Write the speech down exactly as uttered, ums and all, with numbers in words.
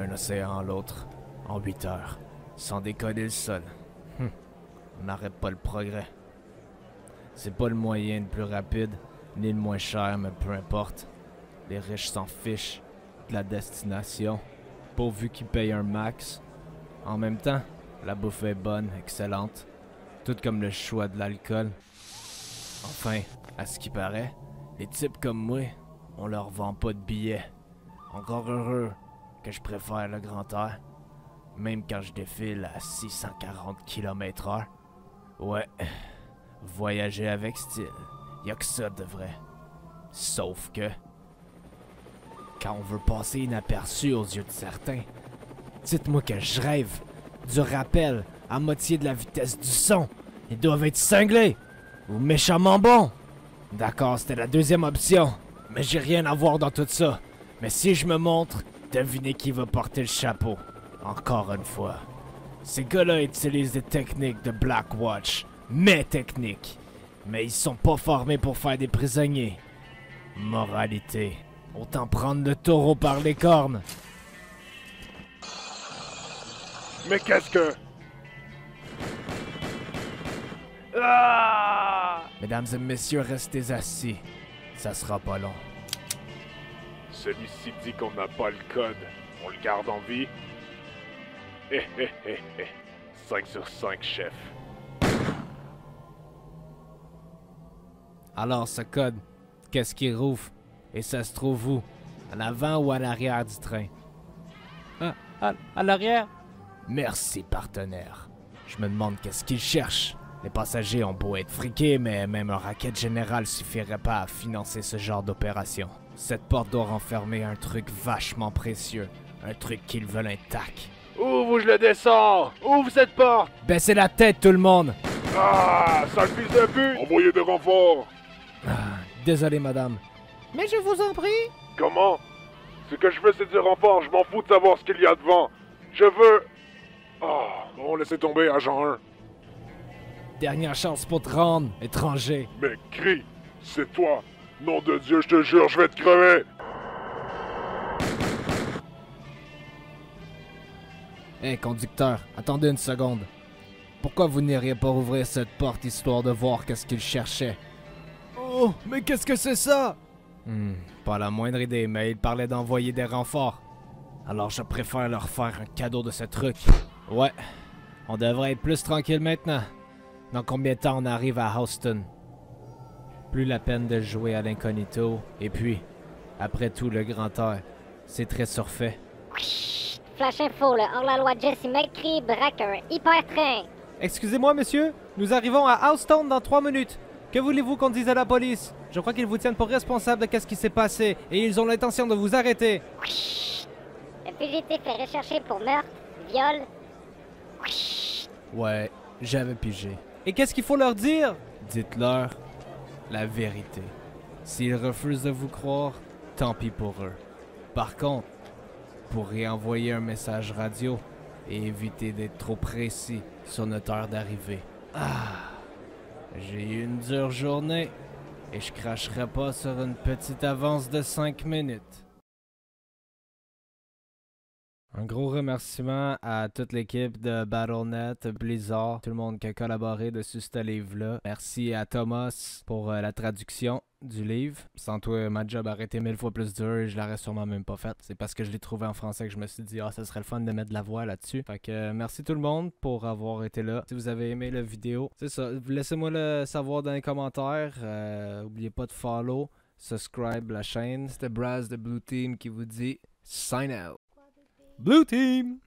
d'un océan à l'autre, en huit heures. Sans déconner le sol. Hum, on n'arrête pas le progrès. C'est pas le moyen le plus rapide, ni le moins cher, mais peu importe. Les riches s'en fichent de la destination, pourvu qu'ils payent un max. En même temps, la bouffe est bonne, excellente. Tout comme le choix de l'alcool. Enfin, à ce qui paraît, les types comme moi, on leur vend pas de billets. Encore heureux que je préfère le grand air, même quand je défile à six cent quarante kilomètres heure. Ouais, voyager avec style, y'a que ça de vrai. Sauf que, quand on veut passer inaperçu aux yeux de certains, dites-moi que je rêve du rappel à moitié de la vitesse du son. Ils doivent être cinglés ou méchamment bons. D'accord, c'était la deuxième option, mais j'ai rien à voir dans tout ça. Mais si je me montre, devinez qui va porter le chapeau. Encore une fois. Ces gars-là utilisent des techniques de Black Watch. Mes techniques. Mais ils sont pas formés pour faire des prisonniers. Moralité. Autant prendre le taureau par les cornes. Mais qu'est-ce que... Ah! Mesdames et messieurs, restez assis. Ça sera pas long. Celui-ci dit qu'on n'a pas le code. On le garde en vie. Hé hé hé hé. cinq sur cinq, chef. Alors, ce code, qu'est-ce qu'il rouvre? Et ça se trouve où? À l'avant ou à l'arrière du train? Ah, à, à l'arrière? Merci, partenaire. Je me demande qu'est-ce qu'il cherche. Les passagers ont beau être friqués, mais même un racket général suffirait pas à financer ce genre d'opération. Cette porte doit renfermer un truc vachement précieux. Un truc qu'ils veulent intact. Ouvre ou je le descends! Ouvre cette porte! Baissez la tête, tout le monde! Ah! Sale fils de pute! Envoyez de renfort! Ah, désolé, madame. Mais je vous en prie! Comment? Ce que je veux, c'est du renfort. Je m'en fous de savoir ce qu'il y a devant. Je veux... Oh! Bon, laissez tomber, agent un. Dernière chance pour te rendre, étranger. Mais crie, c'est toi. Nom de Dieu, je te jure, je vais te crever. Hé, hey, conducteur, attendez une seconde. Pourquoi vous n'iriez pas ouvrir cette porte histoire de voir qu'est-ce qu'il cherchait? Oh, mais qu'est-ce que c'est ça? Hmm, pas la moindre idée, mais il parlait d'envoyer des renforts. Alors je préfère leur faire un cadeau de ce truc. Ouais, on devrait être plus tranquille maintenant. Dans combien de temps on arrive à Houston? Plus la peine de jouer à l'incognito. Et puis, après tout, le grand air, c'est très surfait. Flash info, le hors-la-loi Jesse McCree braque un hyper-train. Excusez-moi, monsieur, nous arrivons à Houston dans trois minutes. Que voulez-vous qu'on dise à la police? Je crois qu'ils vous tiennent pour responsable de qu'est-ce qui s'est passé et ils ont l'intention de vous arrêter. Le fugitif est recherché pour meurtre, viol. Ouais, j'avais pigé. Et qu'est-ce qu'il faut leur dire? Dites-leur la vérité. S'ils refusent de vous croire, tant pis pour eux. Par contre, pour y envoyer un message radio et éviter d'être trop précis sur notre heure d'arrivée. Ah, j'ai eu une dure journée et je cracherai pas sur une petite avance de cinq minutes. Un gros remerciement à toute l'équipe de Battle point net, Blizzard, tout le monde qui a collaboré dessus ce livre-là. Merci à Thomas pour euh, la traduction du livre. Sans toi, ma job aurait été mille fois plus dur et je l'aurais sûrement même pas faite. C'est parce que je l'ai trouvé en français que je me suis dit « Ah, ça serait le fun de mettre de la voix là-dessus ». Fait que euh, merci tout le monde pour avoir été là. Si vous avez aimé la vidéo, c'est ça. Laissez-moi le savoir dans les commentaires. Euh, oubliez pas de follow, subscribe la chaîne. C'était Brass de Blue Team qui vous dit « Sign out ». Blue Team!